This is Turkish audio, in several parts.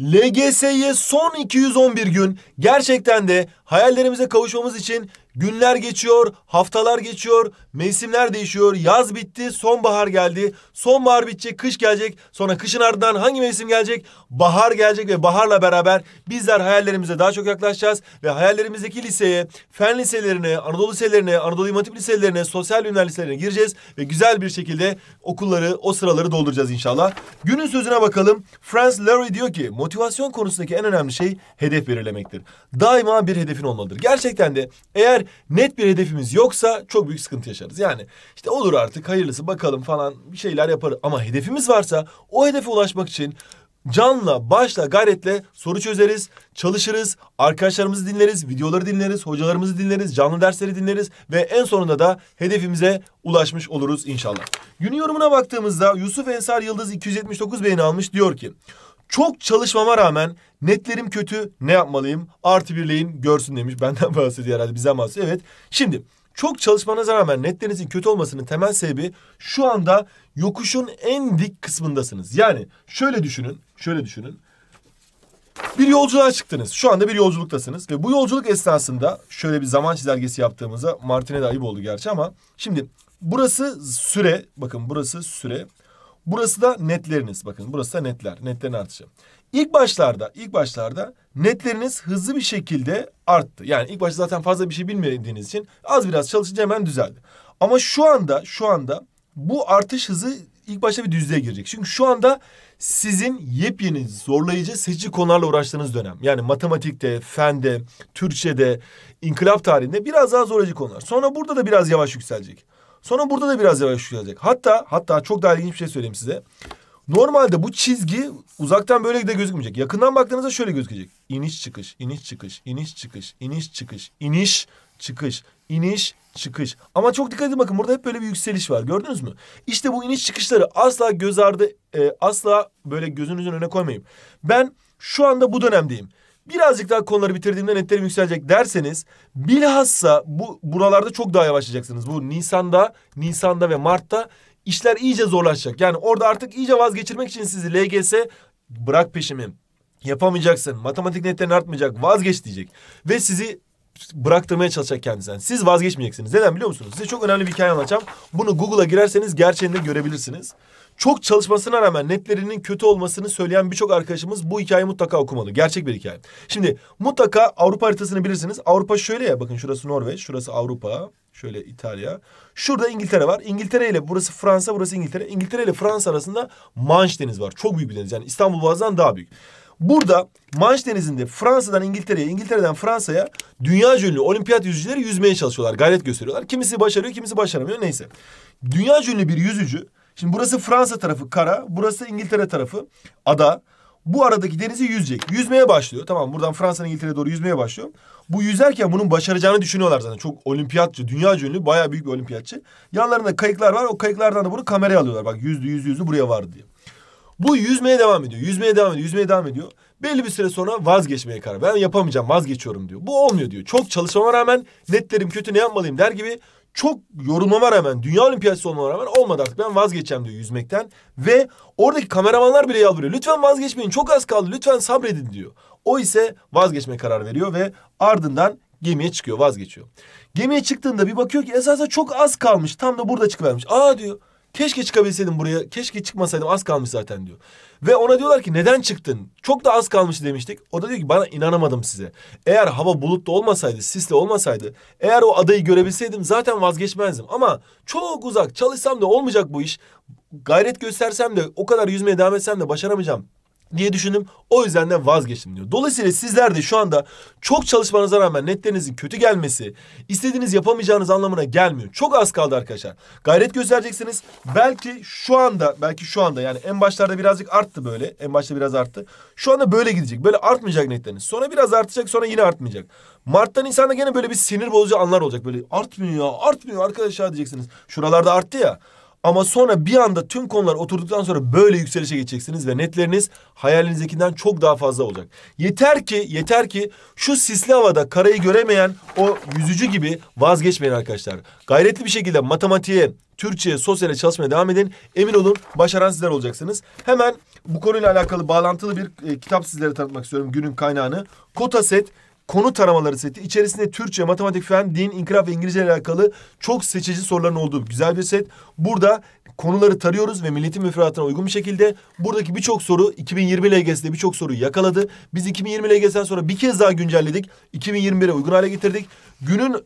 LGS'ye son 211 gün, gerçekten de hayallerimize kavuşmamız için günler geçiyor, haftalar geçiyor, mevsimler değişiyor. Yaz bitti, sonbahar geldi. Sonbahar bitecek, kış gelecek. Sonra kışın ardından hangi mevsim gelecek? Bahar gelecek ve baharla beraber bizler hayallerimize daha çok yaklaşacağız. Ve hayallerimizdeki liseye, fen liselerine, Anadolu liselerine, Anadolu İmam Hatip liselerine, sosyal bilimler liselerine gireceğiz. Ve güzel bir şekilde okulları, o sıraları dolduracağız inşallah. Günün sözüne bakalım. Franz Larry diyor ki, motivasyon konusundaki en önemli şey hedef belirlemektir. Daima bir hedefin olmalıdır. Gerçekten de eğer net bir hedefimiz yoksa çok büyük sıkıntı yaşarız. Yani işte olur artık hayırlısı bakalım falan bir şeyler yaparız. Ama hedefimiz varsa o hedefe ulaşmak için canla, başla, gayretle soru çözeriz, çalışırız, arkadaşlarımızı dinleriz, videoları dinleriz, hocalarımızı dinleriz, canlı dersleri dinleriz ve en sonunda da hedefimize ulaşmış oluruz inşallah. Günün yorumuna baktığımızda Yusuf Ensar Yıldız 279 beğeni almış, diyor ki çok çalışmama rağmen netlerim kötü, ne yapmalıyım? Artı birleyin görsün demiş. Benden bahsediyor herhalde, bizden bahsediyor. Evet, şimdi çok çalışmanıza rağmen netlerinizin kötü olmasının temel sebebi şu anda yokuşun en dik kısmındasınız. Yani şöyle düşünün. Bir yolculuğa çıktınız. Şu anda bir yolculuktasınız ve bu yolculuk esnasında şöyle bir zaman çizelgesi yaptığımızda Martin'e de ayıp oldu gerçi ama şimdi burası süre, bakın burası süre. Burası da netleriniz. Bakın burası da netler. Netlerin artışı. İlk başlarda netleriniz hızlı bir şekilde arttı. Yani ilk başta zaten fazla bir şey bilmediğiniz için az biraz çalışınca hemen düzeldi. Ama şu anda bu artış hızı ilk başta bir düzlüğe girecek. Çünkü şu anda sizin yepyeni, zorlayıcı, seçici konularla uğraştığınız dönem. Yani matematikte, fende, Türkçe'de, inkılap tarihinde biraz daha zorlayıcı konular. Sonra burada da biraz yavaş yükselecek. Sonra burada da biraz yavaş yükselecek. Hatta çok daha ilginç bir şey söyleyeyim size. Normalde bu çizgi uzaktan böyle de gözükmeyecek. Yakından baktığınızda şöyle gözükecek. İniş çıkış, iniş çıkış, iniş çıkış, iniş çıkış, iniş çıkış, iniş çıkış. Ama çok dikkat edin, bakın burada hep böyle bir yükseliş var. Gördünüz mü? İşte bu iniş çıkışları asla göz ardı, asla böyle gözünüzün önüne koymayın. Ben şu anda bu dönemdeyim. Birazcık daha konuları bitirdiğimde netlerim yükselecek derseniz bilhassa buralarda çok daha yavaşlayacaksınız. Bu Nisan'da ve Mart'ta işler iyice zorlaşacak. Yani orada artık iyice vazgeçirmek için sizi LGS bırak peşimi, yapamayacaksın, matematik netlerin artmayacak, vazgeç diyecek. Ve sizi bıraktırmaya çalışacak kendisinden. Siz vazgeçmeyeceksiniz. Neden biliyor musunuz? Size çok önemli bir hikaye anlatacağım. Bunu Google'a girerseniz gerçeğini de görebilirsiniz. Çok çalışmasına rağmen netlerinin kötü olmasını söyleyen birçok arkadaşımız bu hikayeyi mutlaka okumalı. Gerçek bir hikaye. Şimdi mutlaka Avrupa haritasını bilirsiniz. Avrupa şöyle ya, bakın şurası Norveç, şurası Avrupa, şöyle İtalya. Şurada İngiltere var. İngiltere ile burası Fransa, burası İngiltere. İngiltere ile Fransa arasında Manş Denizi var. Çok büyük bir deniz. Yani İstanbul Boğazı'ndan daha büyük. Burada Manş Denizi'nde Fransa'dan İngiltere'ye, İngiltere'den Fransa'ya dünya ünlü olimpiyat yüzücüleri yüzmeye çalışıyorlar. Gayret gösteriyorlar. Kimisi başarıyor, kimisi başaramıyor. Neyse. Dünya ünlü bir yüzücü. Şimdi burası Fransa tarafı kara, burası İngiltere tarafı ada. Bu aradaki denizi yüzecek. Yüzmeye başlıyor. Tamam, buradan Fransa'nın İngiltere'ye doğru yüzmeye başlıyor. Bu yüzerken bunun başaracağını düşünüyorlar zaten. Çok olimpiyatçı, dünya ünlü, bayağı büyük bir olimpiyatçı. Yanlarında kayıklar var. O kayıklardan da bunu kameraya alıyorlar. Bak yüzdü buraya vardı diye. Bu yüzmeye devam ediyor. Belli bir süre sonra vazgeçmeye karar. Ben yapamayacağım, vazgeçiyorum diyor. Bu olmuyor diyor. Çok çalışmama rağmen netlerim kötü, ne yapmalıyım der gibi. Çok yorulmama rağmen, dünya olimpiyatçısı olmama rağmen olmadı artık. Ben vazgeçeceğim diyor yüzmekten. Ve oradaki kameramanlar bile yalvarıyor. Lütfen vazgeçmeyin, çok az kaldı, lütfen sabredin diyor. O ise vazgeçme kararı veriyor ve ardından gemiye çıkıyor, vazgeçiyor. Gemiye çıktığında bir bakıyor ki esasında çok az kalmış. Tam da burada çıkıvermiş. Aa diyor. Keşke çıkabilseydim buraya. Keşke çıkmasaydım. Az kalmış zaten diyor. Ve ona diyorlar ki neden çıktın? Çok da az kalmış demiştik. O da diyor ki bana inanamadım size. Eğer hava bulutlu olmasaydı, sisli olmasaydı, eğer o adayı görebilseydim zaten vazgeçmezdim. Ama çok uzak, çalışsam da olmayacak bu iş. Gayret göstersem de, o kadar yüzmeye devam etsem de başaramayacağım diye düşündüm. O yüzden de vazgeçtim diyor. Dolayısıyla sizler de şu anda çok çalışmanıza rağmen netlerinizin kötü gelmesi istediğiniz, yapamayacağınız anlamına gelmiyor. Çok az kaldı arkadaşlar. Gayret göstereceksiniz. Belki şu anda yani en başlarda birazcık arttı böyle. En başta biraz arttı. Şu anda böyle gidecek. Böyle artmayacak netleriniz. Sonra biraz artacak, sonra yine artmayacak. Mart'tan Nisan'da gene böyle bir sinir bozucu anlar olacak. Böyle artmıyor ya, artmıyor arkadaşlar diyeceksiniz. Şuralarda arttı ya. Ama sonra bir anda tüm konular oturduktan sonra böyle yükselişe geçeceksiniz ve netleriniz hayalinizdekinden çok daha fazla olacak. Yeter ki şu sisli havada karayı göremeyen o yüzücü gibi vazgeçmeyin arkadaşlar. Gayretli bir şekilde matematiğe, Türkçe'ye, sosyale çalışmaya devam edin. Emin olun başaran sizler olacaksınız. Hemen bu konuyla alakalı bağlantılı bir kitap sizlere tanıtmak istiyorum. Günün kaynağını. Kota Set. Konu taramaları seti. İçerisinde Türkçe, matematik, fen, din, inkılap ve İngilizce ile alakalı çok seçici soruların olduğu güzel bir set. Burada konuları tarıyoruz ve milletin müfredatına uygun bir şekilde buradaki birçok soru 2020 LGS'de birçok soruyu yakaladı. Biz 2020 LGS'den sonra bir kez daha güncelledik. 2021'e uygun hale getirdik. Günün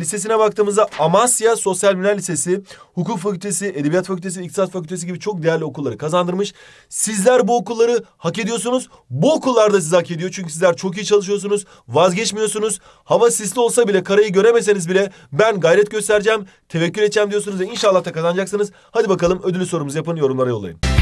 lisesine baktığımızda Amasya Sosyal Bilimler Lisesi, Hukuk Fakültesi, Edebiyat Fakültesi, İktisat Fakültesi gibi çok değerli okulları kazandırmış. Sizler bu okulları hak ediyorsunuz. Bu okullar da sizi hak ediyor. Çünkü sizler çok iyi çalışıyorsunuz. Vazgeçmiyorsunuz. Hava sisli olsa bile, karayı göremeseniz bile ben gayret göstereceğim, tevekkül edeceğim diyorsunuz ve inşallah da kazanacaksınız. Hadi bakalım ödülü sorumuzu yapın, yorumlara yollayın.